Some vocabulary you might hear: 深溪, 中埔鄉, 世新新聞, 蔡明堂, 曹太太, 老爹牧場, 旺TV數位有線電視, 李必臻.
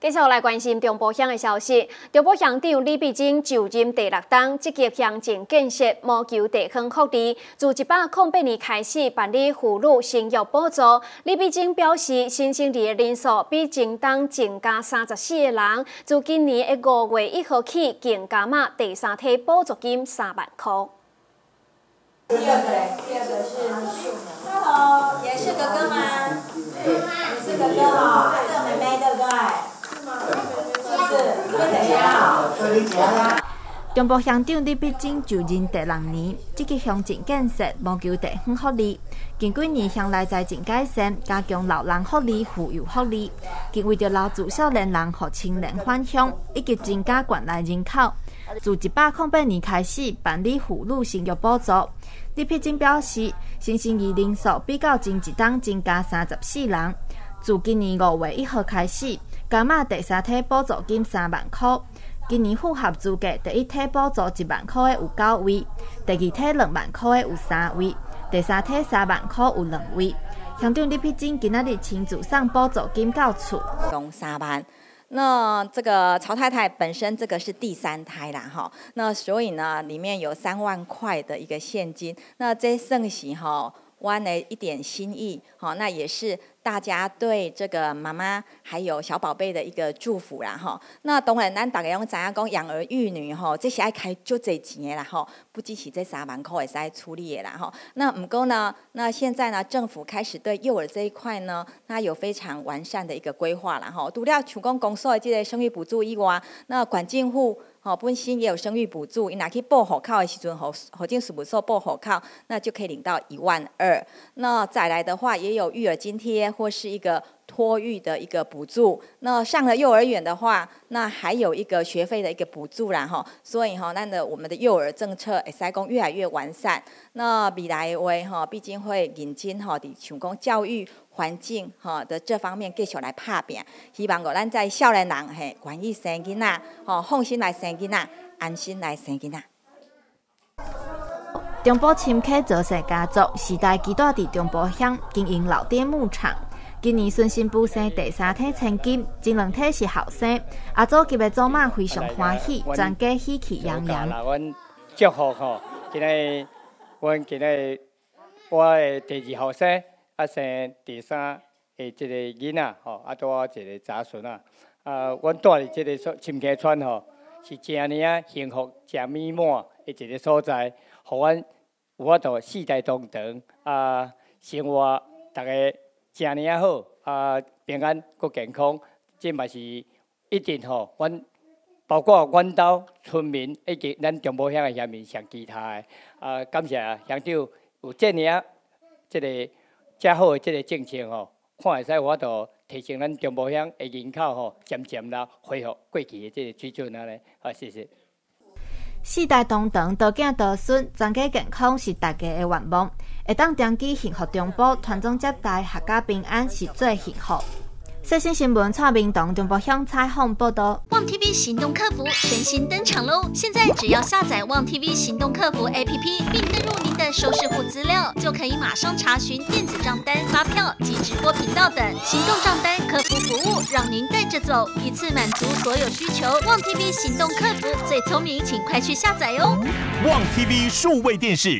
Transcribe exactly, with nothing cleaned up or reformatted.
继续来关心中埔乡的消息。中埔乡长李必臻就任第六冬，积极乡镇建设，谋求地方福利。自一百零八年开始办理妇女生育补助。李必臻表示，新生儿的人数比前冬增加三十四个人。自今年的五月一号起，更加码第三梯补助金三万块。第二个嘞，第二个是，Hello，也是哥哥吗？对，你是哥哥哦，这妹妹对不对？ 中埔乡长李必臻就任第六年，积极乡镇建设，谋求地方福利。近几年乡内财政改善，加强老人福利、妇幼福利，更为着留住少年人和青年返乡，以及增加县内人口。自一百零八年开始办理妇女生育补助。李必臻表示，新生儿人数比较前一冬增加三十四人。自今年五月一号开始。 加码第三梯补助金三万块，今年符合资格第一梯补助一万块的有九位，第二梯两万块的有三位，第三梯三万块有两位。乡长李必臻今仔日亲自送补助金到厝，共三万。那这个曹太太本身这个是第三胎啦，哈，那所以呢，里面有三万块的一个现金，那这剩下哈。 我的一点心意，好，那也是大家对这个妈妈还有小宝贝的一个祝福啦，哈。那当然，咱大家拢知影讲养儿育女，吼，这是爱开足侪钱的啦，吼，不只是这三万块会使处理的啦，吼。那不过呢，那现在呢，政府开始对幼儿这一块呢，它有非常完善的一个规划啦，吼。除了像讲公所的这个生育补助以外，那管政府。 哦，本身也有生育补助，伊拿去报户口的时阵，户户政事务所报户口，那就可以领到一万二。那再来的话，也有育儿津贴或是一个托育的一个补助。那上了幼儿园的话，那还有一个学费的一个补助啦，吼。所以吼，那的我们的幼儿政策会使讲越来越完善。那未来的话，吼，毕竟会认真吼，伫想讲教育。 环境哈的这方面继续来拍拼，希望我咱在少年人嘿愿意生囡仔，吼放心来生囡仔，安心来生囡仔。中埔深溪卓氏家族世代居住伫中埔乡，经营老爹牧场。今年孙媳妇生第三胎千金，前两胎是后生，阿祖级的祖妈非常欢喜，全家喜气洋洋。阮祝福吼，今日阮今日我的第二后生。 啊，生第三诶，即个囡仔吼，啊，多一个仔孙啊。啊，阮住伫即个所深溪村吼，是真尔啊幸福、真美满诶一个所在，互阮有法度世代同堂啊，生活逐个真尔啊好啊，平安佮健康，即嘛是一定吼。阮包括阮兜村民以及咱中埔乡诶乡民上其他诶啊，感谢乡长有遮尔啊即个。 遮好诶，即个政策吼，看会使我度提升咱中埔乡诶人口吼，渐渐啦恢复过去诶即个水准啊咧。好，谢谢。世代同堂，多囝多孙，全家健康是大家诶愿望。会当长期幸福中埔，团总接待，阖家平安是最幸福。最新新闻，蔡明堂中埔乡采访报道。旺 T V 行动客服全新登场喽！现在只要下载旺 T V 行动客服 A P P， 并登录您的收视户资料，就可以马上查询电子账单、发票及直播频道等行动账单客服服务，让您带着走，一次满足所有需求。旺 T V 行动客服最聪明，请快去下载哦！旺 T V 数位电视。